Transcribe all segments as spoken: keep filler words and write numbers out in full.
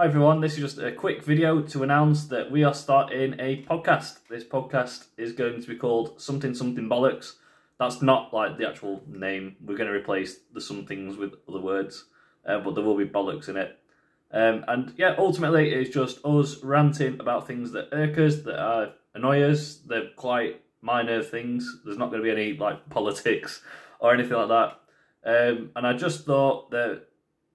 Hi everyone, this is just a quick video to announce that we are starting a podcast. This podcast is going to be called Something Something Bollocks. That's not like the actual name. We're going to replace the somethings with other words, uh, but there will be bollocks in it. Um, and yeah, ultimately it's just us ranting about things that irk us, that are annoy us. They're quite minor things. There's not going to be any like politics or anything like that. Um, and I just thought that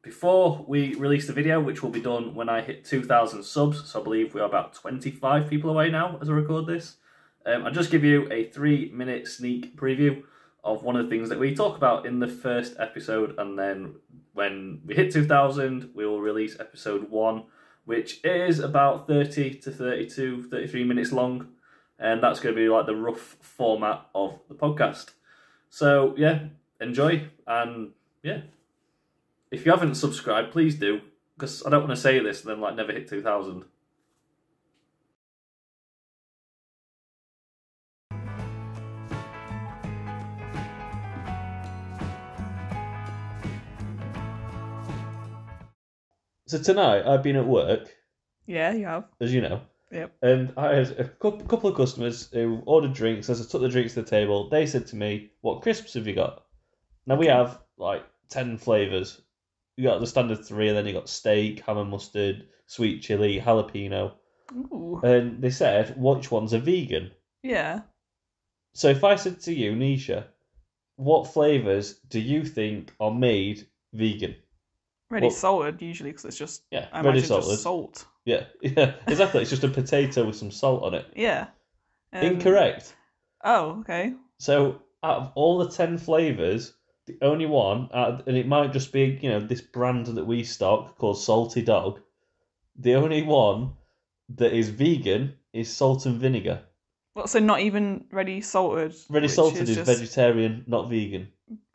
before we release the video, which will be done when I hit two thousand subs, so I believe we are about twenty-five people away now as I record this, um, I'll just give you a three minute sneak preview of one of the things that we talk about in the first episode, and then when we hit two thousand we will release episode one, which is about thirty to thirty-two, thirty-three minutes long, and that's going to be like the rough format of the podcast. So yeah, enjoy, and yeah. If you haven't subscribed, please do, because I don't want to say this and then like never hit two thousand. So tonight I've been at work. Yeah, you have. As you know. Yep. And I had a couple of customers who ordered drinks. As I took the drinks to the table, they said to me, "What crisps have you got?" Now we have like ten flavours. You got the standard three, and then you got steak, ham and mustard, sweet chilli, jalapeno. Ooh. And they said, which ones are vegan? Yeah. So if I said to you, Nisha, what flavours do you think are made vegan? Ready well, salted, usually, because it's just, yeah, I ready salted. Just salt. Yeah, yeah, exactly. It's just a potato with some salt on it. Yeah. Um, Incorrect. Oh, okay. So out of all the ten flavours, the only one, and it might just be, you know, this brand that we stock called Salty Dog, the only one that is vegan is salt and vinegar. Well, so not even ready salted? Ready salted is, is just vegetarian, not vegan.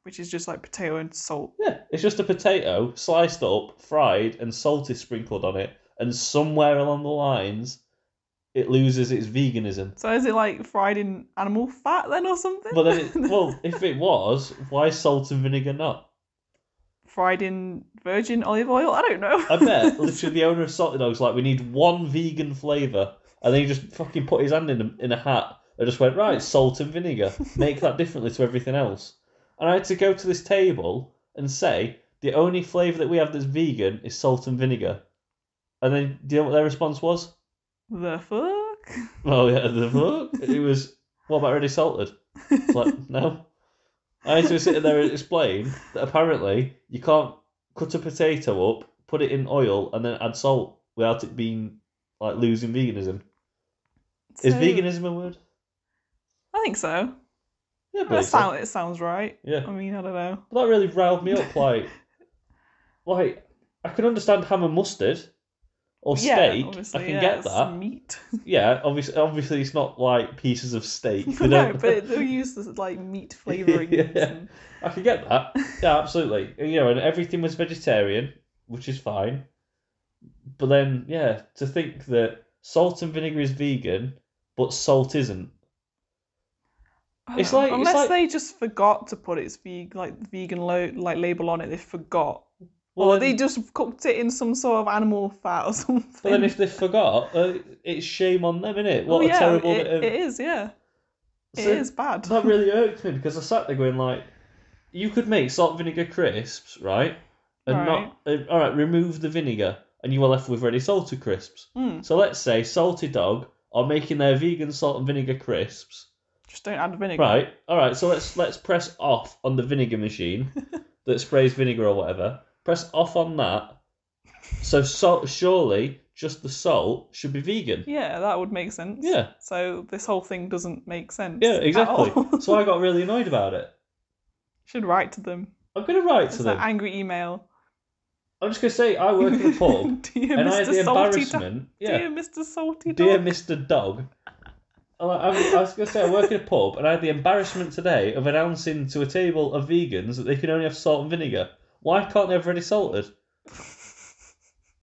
Which is just like potato and salt. Yeah, it's just a potato, sliced up, fried, and salt is sprinkled on it. And somewhere along the lines, it loses its veganism. So is it like fried in animal fat then or something? Well, then it, well, if it was, why salt and vinegar not? Fried in virgin olive oil? I don't know. I bet literally the owner of Salty Dog's like, we need one vegan flavour. And then he just fucking put his hand in a, in a hat and just went, right, salt and vinegar. Make that differently to everything else. And I had to go to this table and say, the only flavour that we have that's vegan is salt and vinegar. And then do you know what their response was? The fuck? Oh yeah, the fuck? It was, what about already salted? It's like, no. I had to sit there and explain that apparently you can't cut a potato up, put it in oil, and then add salt without it being, like, losing veganism. So, is veganism a word? I think so. Yeah, but well, it, sound, so. it sounds right. Yeah. I mean, I don't know. But that really riled me up, like, like, I can understand ham and mustard. Or steak, yeah, I can yeah, get that. Meat. Yeah, obviously, obviously, it's not like pieces of steak. You know? No, but they'll use this like meat flavouring. Yeah, and I can get that. Yeah, absolutely. You know, and everything was vegetarian, which is fine. But then, yeah, to think that salt and vinegar is vegan, but salt isn't. It's like unless it's like, they just forgot to put its veg like vegan lo- like label on it. They forgot. Well, or they just cooked it in some sort of animal fat or something. But then if they forgot, uh, it's shame on them, innit? What oh, yeah, a terrible... It, um... it is, yeah. It so is bad. That really irked me, because I sat there going, like, you could make salt vinegar crisps, right? And right. not... Uh, all right, remove the vinegar, and you are left with ready salted crisps. Mm. So let's say Salty Dog are making their vegan salt and vinegar crisps. Just don't add vinegar. Right, all right, so let's let's press off on the vinegar machine that sprays vinegar or whatever. Press off on that. So salt, surely just the salt should be vegan. Yeah, that would make sense. Yeah. So this whole thing doesn't make sense. Yeah, exactly. So I got really annoyed about it. Should write to them. I'm going to write it's to them. It's an angry email. I'm just going to say I work in a pub. Dear and Mister I had the Salty embarrassment. Do- yeah. Dear Mister Salty Dog. Dear Mister Dog. I was going to say I work in a pub and I had the embarrassment today of announcing to a table of vegans that they can only have salt and vinegar. Why can't they have ready salted?